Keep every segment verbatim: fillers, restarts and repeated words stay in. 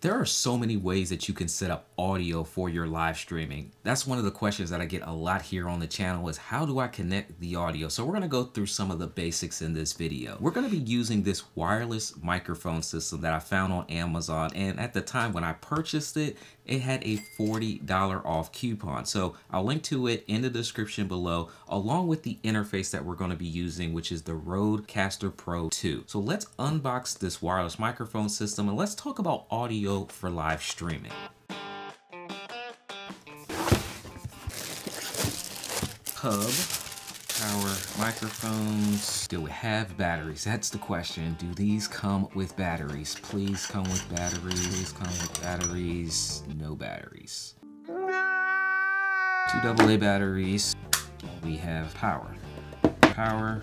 There are so many ways that you can set up audio for your live streaming. That's one of the questions that I get a lot here on the channel is how do I connect the audio? So we're gonna go through some of the basics in this video. We're gonna be using this wireless microphone system that I found on Amazon. And at the time when I purchased it, it had a forty dollar off coupon. So I'll link to it in the description below, along with the interface that we're gonna be using, which is the Rodecaster Pro two. So let's unbox this wireless microphone system and let's talk about audio for live streaming. Hub, power, microphones. Do we have batteries? That's the question. Do these come with batteries? Please come with batteries. Please come with batteries. No batteries. Two double A batteries. We have power. Power.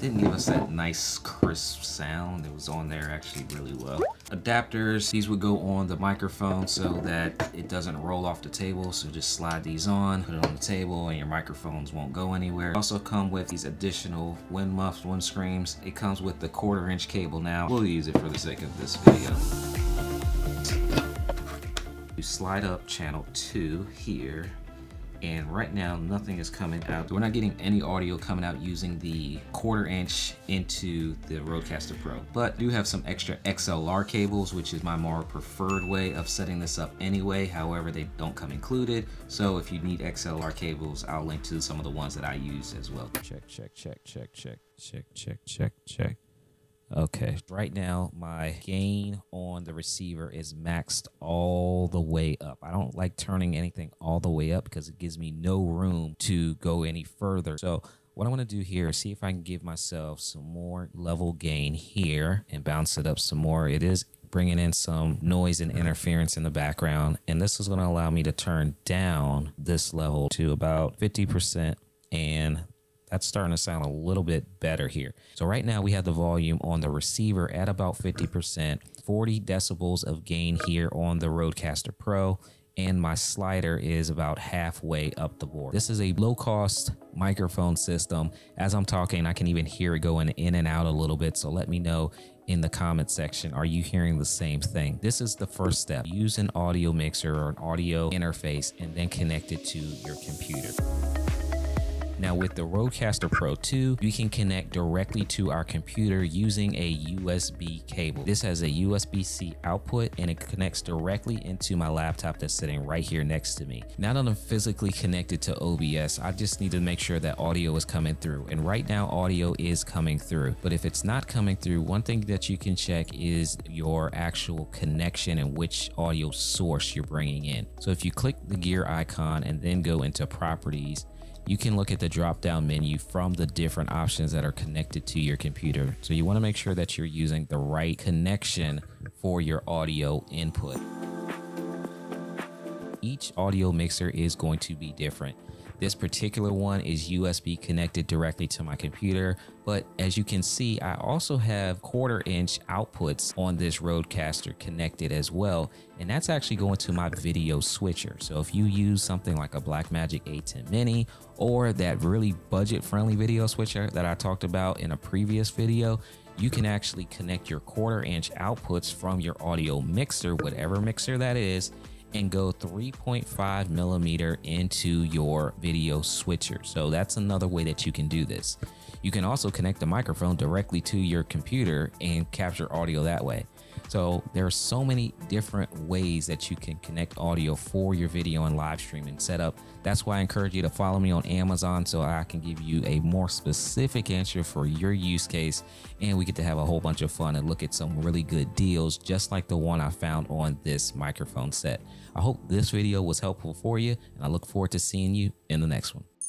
Didn't give us that nice crisp sound. It was on there actually really well. Adapters, these would go on the microphone so that it doesn't roll off the table. So just slide these on, put it on the table and your microphones won't go anywhere. Also come with these additional wind muffs, wind screams. It comes with the quarter inch cable now. We'll use it for the sake of this video. You slide up channel two here. And right now, nothing is coming out. We're not getting any audio coming out using the quarter inch into the Rodecaster Pro. But I do have some extra X L R cables, which is my more preferred way of setting this up anyway. However, they don't come included. So if you need X L R cables, I'll link to some of the ones that I use as well. Check, check, check, check, check, check, check, check, check. Okay, right now my gain on the receiver is maxed all the way up. I don't like turning anything all the way up because it gives me no room to go any further. So what I want to do here is see if I can give myself some more level gain here and bounce it up some more. It is bringing in some noise and interference in the background, and this is going to allow me to turn down this level to about fifty percent, and that's starting to sound a little bit better here. So right now we have the volume on the receiver at about fifty percent, forty decibels of gain here on the Rodecaster Pro, and my slider is about halfway up the board. This is a low cost microphone system. As I'm talking, I can even hear it going in and out a little bit. So let me know in the comment section, are you hearing the same thing? This is the first step. Use an audio mixer or an audio interface and then connect it to your computer. Now with the Rodecaster Pro two, we can connect directly to our computer using a U S B cable. This has a U S B C output and it connects directly into my laptop that's sitting right here next to me. Now that I'm physically connected to O B S, I just need to make sure that audio is coming through. And right now audio is coming through, but if it's not coming through, one thing that you can check is your actual connection and which audio source you're bringing in. So if you click the gear icon and then go into properties, you can look at the drop-down menu from the different options that are connected to your computer. So you want to make sure that you're using the right connection for your audio input. Each audio mixer is going to be different. This particular one is U S B connected directly to my computer, but as you can see, I also have quarter inch outputs on this Rodecaster connected as well, and that's actually going to my video switcher. So if you use something like a Blackmagic A ten Mini or that really budget-friendly video switcher that I talked about in a previous video, you can actually connect your quarter inch outputs from your audio mixer, whatever mixer that is, and go three point five millimeter into your video switcher. So that's another way that you can do this. You can also connect the microphone directly to your computer and capture audio that way. So there are so many different ways that you can connect audio for your video and live streaming setup. That's why I encourage you to follow me on Amazon so I can give you a more specific answer for your use case, and we get to have a whole bunch of fun and look at some really good deals just like the one I found on this microphone set. I hope this video was helpful for you, and I look forward to seeing you in the next one.